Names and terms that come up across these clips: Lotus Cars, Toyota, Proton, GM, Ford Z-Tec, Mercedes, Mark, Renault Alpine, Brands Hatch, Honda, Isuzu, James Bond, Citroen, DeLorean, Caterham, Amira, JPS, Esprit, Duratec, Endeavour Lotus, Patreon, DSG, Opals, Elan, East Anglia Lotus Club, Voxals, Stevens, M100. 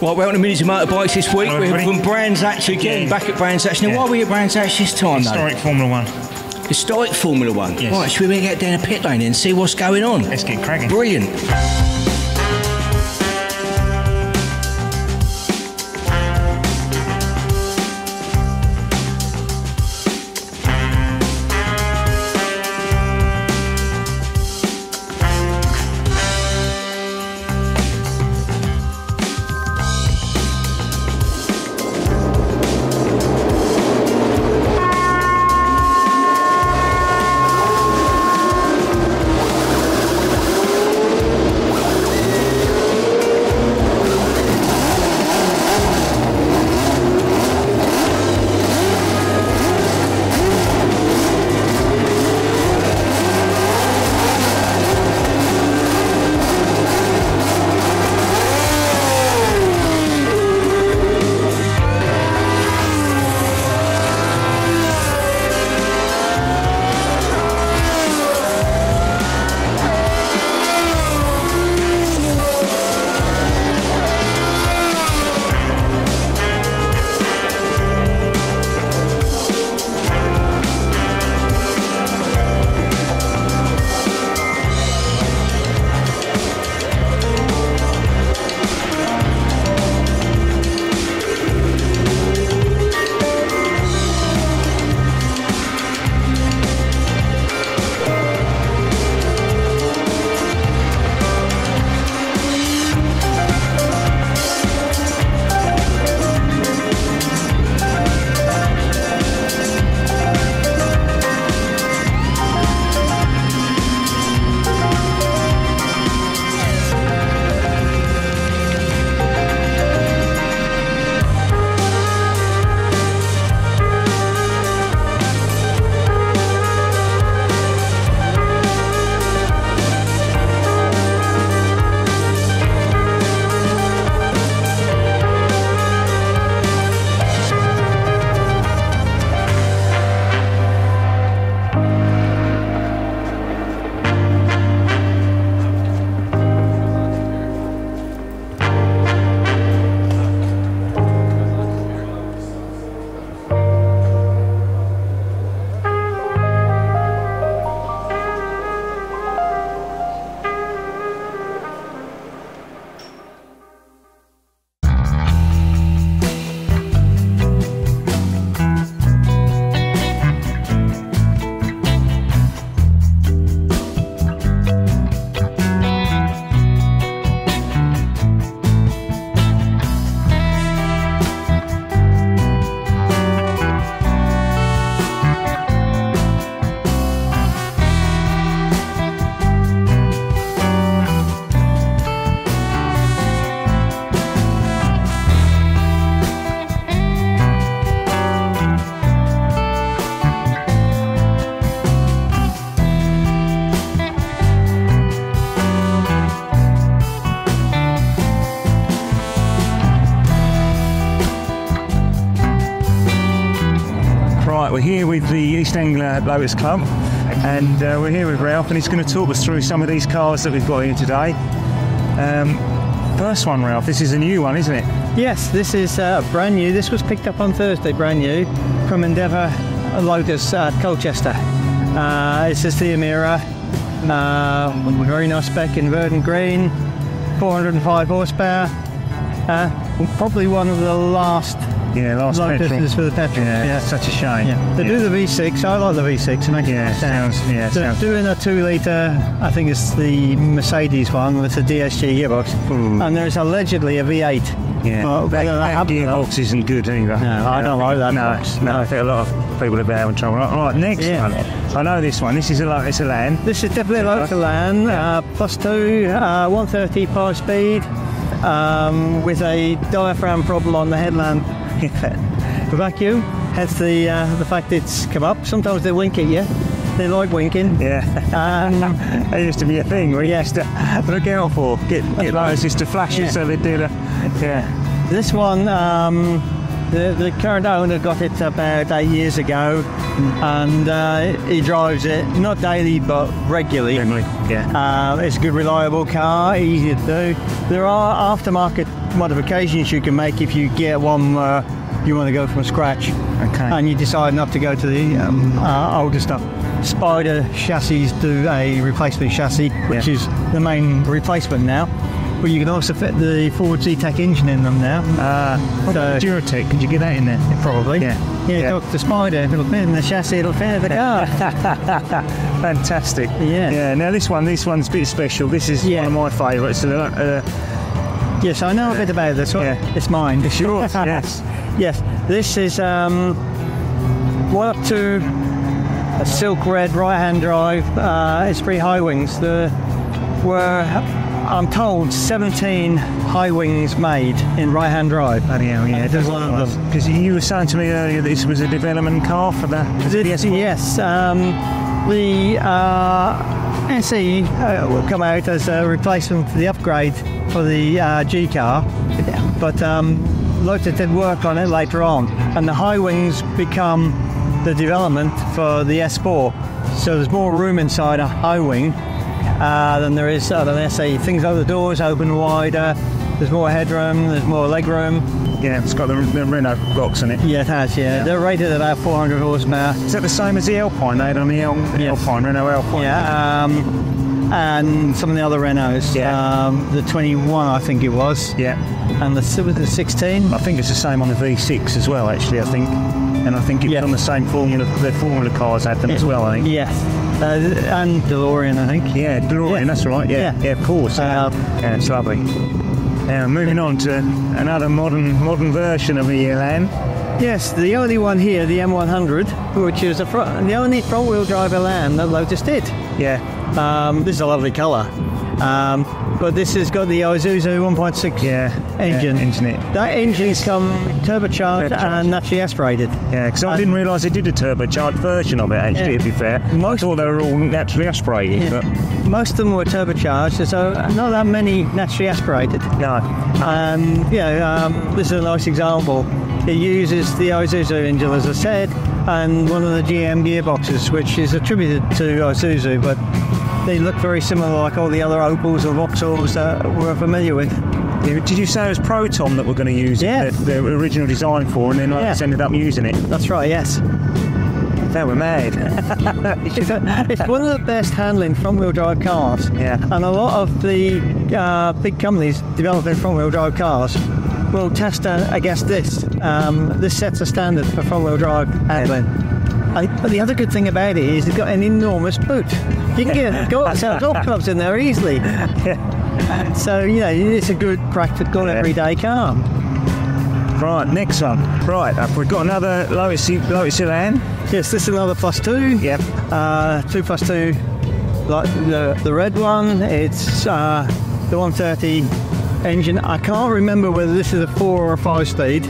Well, we're on the Miniature Motorbikes this week. Hello, we're from Brands Hatch again, back at Brands Hatch. Now, why are we at Brands Hatch this time, Historic Formula One. Yes. Right, should we get down a pit lane and see what's going on? Let's get cracking. Brilliant. We're here with the East Anglia Lotus Club, and we're here with Ralph, and he's going to talk us through some of these cars that we've got here today. First one, Ralph, this is a new one, isn't it? Yes, this is brand new. This was picked up on Thursday, brand new, from Endeavour Lotus at Colchester. This is the Amira, very nice spec in verdant green, 405 horsepower, probably one of the last Lotus for the petrol. Yeah, such a shame. Yeah. They do the V6. I like the V6. It makes sense. Doing a 2-litre, I think it's the Mercedes one with the DSG gearbox, and there's allegedly a V8. Yeah, that gearbox isn't good either. No, I don't like that. No, I think a lot of people are having trouble. Right, next one. I know this one. This is a Elan. This is definitely a Elan. Plus two, 130 power speed, with a diaphragm problem on the headlamp. The vacuum has the fact it's come up. Sometimes they wink at you. They like winking. Yeah. That used to be a thing where you used to look out for. Get lights used to flash it, so they do the. Yeah. This one, the current owner got it about 8 years ago, and he drives it not daily but regularly. It's a good, reliable car, easy to do. There are aftermarket modifications you can make if you get one you want to go from scratch. Okay. And you decide not to go to the older stuff. Spider chassis do a replacement chassis, which is the main replacement now. But you can also fit the Ford Z-Tec engine in them now. What about the Duratec? Could you get that in there? Probably. Yeah. The Spider, it'll fit in the chassis, it'll fit in the car. Fantastic. Yeah. Yeah. Now this one's a bit special. This is one of my favourites. Yes, I know a bit about this one. Yeah. It's mine. It's yours. Yes. Yes. This is well up to a silk red right-hand drive Esprit high wings. There were, I'm told, 17 high wings made in right-hand drive. Bloody hell, yeah, it does a lot of them. Because you were saying to me earlier this was a development car for the DS1. Yes, the SE will come out as a replacement for the upgrade for the G car, but Lotus did work on it later on, and the high wings become the development for the S4. So there's more room inside a high wing than there is an SE. Things like the doors open wider, there's more headroom, there's more legroom. Yeah, it's got the Renault box in it. Yeah, it has, yeah. They're rated about 400 horsepower. Is that the same as the Alpine they had on the Alpine, Renault Alpine? Yeah, and some of the other Renaults. Yeah. The 21, I think it was. Yeah. And the 16? I think it's the same on the V6 as well, actually, I think. And I think it's on the same formula, the formula cars had them as well, I think. Yeah. And DeLorean, I think. Yeah, DeLorean, that's right. Yeah, yeah, of course. Yeah, it's lovely. Now, moving on to another modern version of the Elan. Yes, the only one here, the M100, which is the only front-wheel drive Elan that Lotus did. Yeah. This is a lovely colour. But this has got the Isuzu 1.6 engine. That engine's come turbocharged and naturally aspirated. Yeah, because I didn't realise they did a turbocharged version of it, actually, to be fair. Most, I thought they were all naturally aspirated. Yeah. But most of them were turbocharged, so not that many naturally aspirated. No. This is a nice example. It uses the Isuzu engine, as I said, and one of the GM gearboxes, which is attributed to Isuzu, but they look very similar, like all the other Opals or Voxals that we're familiar with. Did you say it was Proton that we're going to use it, the original design for, and then I just ended up using it? That's right, yes. They were mad. It's one of the best handling front-wheel drive cars. Yeah. And a lot of the big companies developing front-wheel drive cars will test against this. This sets a standard for front-wheel drive handling. But the other good thing about it is it's got an enormous boot. You can get golf clubs in there easily. Yeah. So, you know, it's a good, practical, everyday car. Right, next one. Right, we've got another Lotus Elan. Yes, this is another +2. Yep. 2+2, like the red one. It's the 130 engine. I can't remember whether this is a 4 or a 5 speed.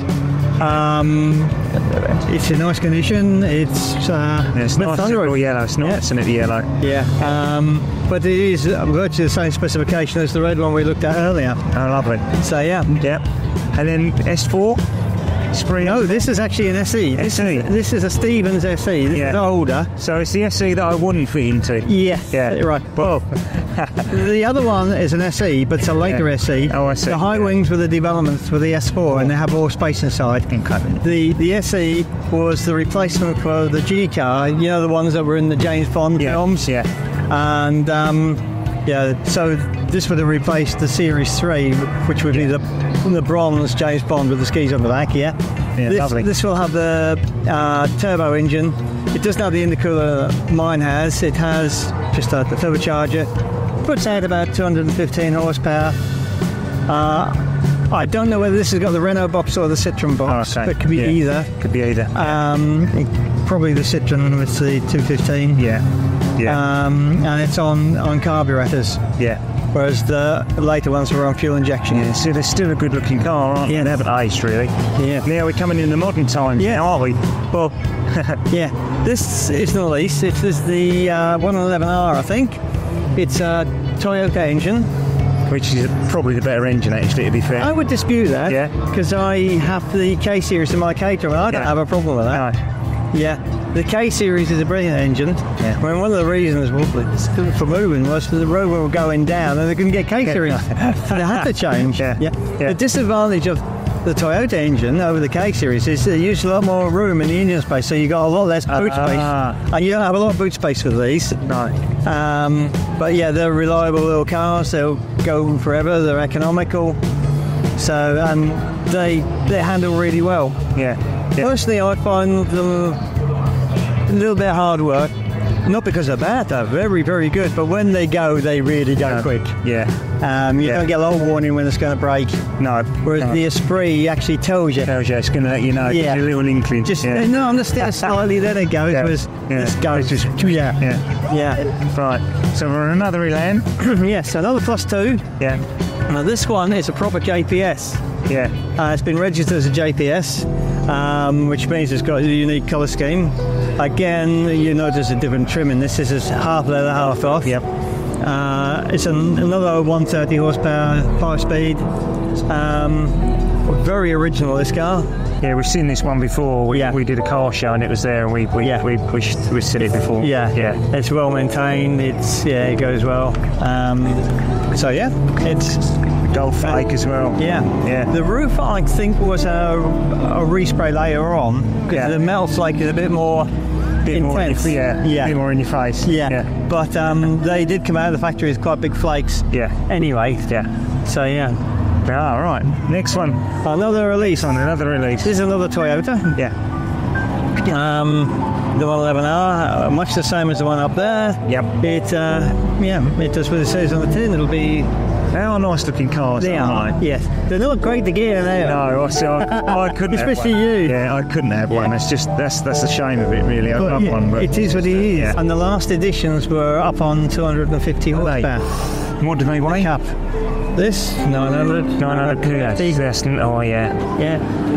It's in nice condition. It's nice, it's all yellow. It's nice, isn't it, the yellow? Yeah. But it is virtually the same specification as the red one we looked at earlier. Oh, lovely. So, yeah. Yep. And then S4? Spring. No, this is actually an SE. This is a Stevens SE. This is older. So it's the SE that I wouldn't fit into. Yeah. Yeah. Right. Well, the other one is an SE, but it's a later SE. Oh, I see. The high wings were the developments for the S4, and they have more space inside. Okay. The SE was the replacement for the G car, you know, the ones that were in the James Bond films. Yeah. And so this would have replaced the Series 3, which would be the bronze James Bond with the skis on the back. Yeah. Yeah, this will have the turbo engine. It doesn't have the intercooler that mine has. It has just the turbocharger. Puts out about 215 horsepower. I don't know whether this has got the Renault box or the Citroen box, but it could be either. Could be either. Probably the Citroen with the 215. Yeah. Yeah. And it's on carburetors. Yeah. Whereas the later ones were on fuel injection. Yeah, so they're still a good looking car, aren't they? They haven't aged really. Yeah. Now we're coming into modern times now, aren't we? Well, yeah. This is not least. It is the 111R, I think. It's a Toyota engine. Which is probably the better engine, actually, to be fair. I would dispute that, because I have the K-Series in my Caterham, and I don't have a problem with that. No. Yeah, the K-Series is a brilliant engine. Yeah. I mean, one of the reasons for moving was because the road were going down and they couldn't get K-Series. They had to change. Yeah. Yeah. Yeah. The disadvantage of the Toyota engine over the K-Series is they use a lot more room in the engine space, so you got a lot less boot space. And you don't have a lot of boot space with these. No. But yeah, they're reliable little cars. They'll go forever. They're economical. So, and they handle really well. Yeah. Yeah. Personally, I find them a little bit hard work. Not because they're bad, they're very, very good. But when they go, they really go quick. Yeah. You don't get a lot of warning when it's going to break. No. Whereas the Esprit actually tells you. Tells you, it's going to let you know. Yeah. It's a little inkling. Just, no, I'm just slightly, then it goes. It goes. Just, Right. So we're on another Elan. Yes, another plus two. Yeah. Now this one is a proper JPS. Yeah. It's been registered as a JPS. Which means it's got a unique colour scheme. Again, you notice a different trim in this. This is half leather, half off. Yep. It's another 130 horsepower, 5-speed. Very original, this car. Yeah, we've seen this one before. We did a car show and it was there, and we seen it before. Yeah, yeah. It's well maintained. It's it goes well. So yeah, it's Golf Lake as well. Yeah, yeah. The roof, I think, was a respray later on. Yeah. The metal flake is a bit more intense. A bit more in your face. Yeah. Yeah. But they did come out of the factory with quite big flakes. Yeah. Anyway. Yeah. So yeah. All right. Next one. Another release. This is another Toyota. Yeah. The 111R, much the same as the one up there. Yep. It it does what it says on the tin. It'll be. They are nice looking cars. They are. Yes. They're not great to get, are they? No. I couldn't. Especially have one. You. Yeah, I couldn't have one. It's just that's the shame of it, really. I've got one, but it is what it is. Yeah. And the last editions were up on 250 horsepower. What do they weigh? Up. This 900 yes. Oh yeah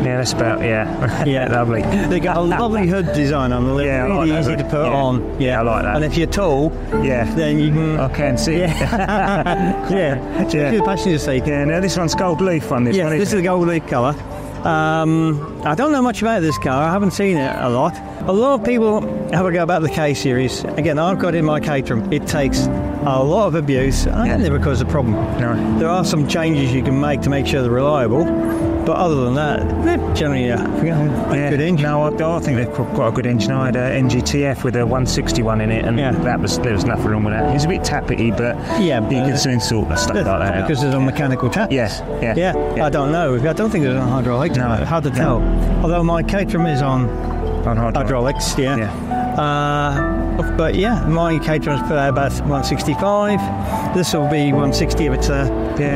that's about yeah lovely. They got a lovely hood design on the lid. Yeah, really like easy to put on. Yeah, I like that. And if you're tall, then you can. I can see. Yeah, yeah. So the passenger seat. Yeah. Now this one's gold leaf on this. Yeah, one, this is a gold leaf colour. I don't know much about this car. I haven't seen it a lot. A lot of people have a go about the K-Series. Again, I've got it in my Caterham. It takes a lot of abuse, and I think never cause a problem. No. There are some changes you can make to make sure they're reliable, but other than that, they're generally a good engine. No, I think they've got a good engine. I had a NGTF with a 161 in it, and there was nothing wrong with that. It's a bit tappety, but you can soon sort of stuff like that because there's on mechanical taps. Yes. Yeah. Yeah. Yeah. I don't know. I don't think there's on hydraulics. No. Hard to tell. Although my Caterham is on hydraulics. Yeah. Yeah. But yeah, my Caterham's put out about 165. This will be 160 if it's I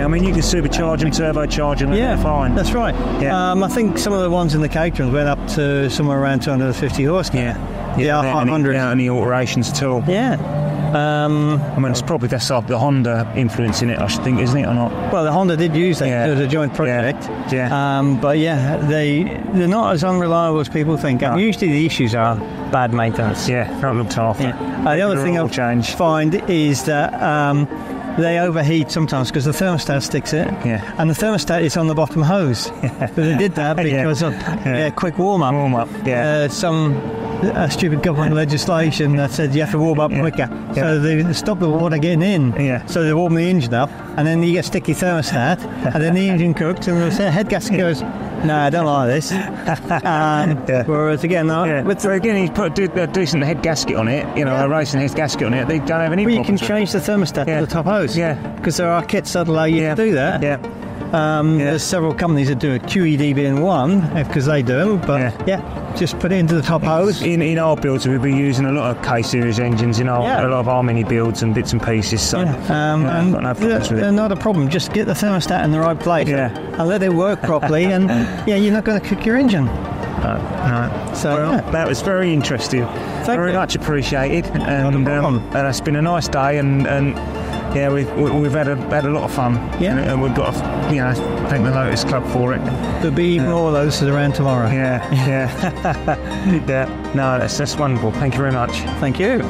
mean, you can supercharge and turbocharge them. Yeah, fine. That's right. Yeah. I think some of the ones in the Caterham went up to somewhere around 250 horsepower. Yeah. Yeah, 500. Without any alterations at all. Yeah. I mean, it's probably the Honda influence in it, I should think, isn't it, or not? Well, the Honda did use that. It was a joint project. Yeah. Yeah. But yeah, they're not as unreliable as people think. No. Usually the issues are bad maintenance. Yeah, not looked after. Yeah. The other thing I find is that they overheat sometimes because the thermostat sticks it. Yeah. And the thermostat is on the bottom hose. But they did that because of quick warm-up. A stupid government legislation that said you have to warm up quicker, so they stop the water getting in. Yeah. So they warm the engine up, and then you get sticky thermostat, and then the engine cooks, and the head gasket goes. No, I don't like this. Whereas again, he put a decent head gasket on it. You know, a racing head gasket on it. They don't have any. Well, you can change the thermostat to the top hose. Yeah. Because there are kits that allow you to do that. Yeah. There's several companies that do it, QED being one, because they do, but just put it into the top hose. In our builds, we've been using a lot of K-Series engines in a lot of our mini builds and bits and pieces, so I've got no problems with it. Not a problem, just get the thermostat in the right place and let it work properly, and you're not going to cook your engine. No. So that was very interesting. Thank you very much appreciated, and it's been a nice day, and yeah, we've had a lot of fun. Yeah, and we've got to thank the Lotus Club for it. There'll be even more Lotuses around tomorrow. Yeah, yeah. Yeah. No, that's wonderful. Thank you very much. Thank you.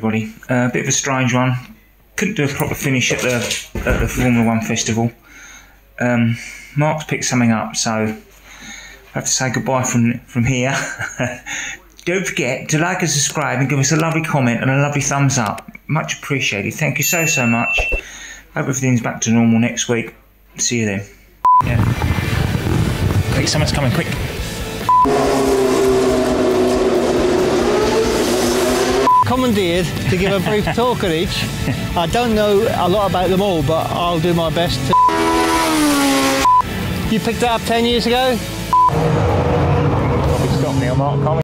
everybody. A bit of a strange one. Couldn't do a proper finish at the Formula One Festival. Mark's picked something up, so I have to say goodbye from here. Don't forget to like and subscribe and give us a lovely comment and a lovely thumbs up. Much appreciated. Thank you so, so much. Hope everything's back to normal next week. See you then. Yeah. Wait, someone's coming, quick. Commandeered to give a brief talk at each. I don't know a lot about them all, but I'll do my best to... You picked that up 10 years ago? Probably stop now, Mark.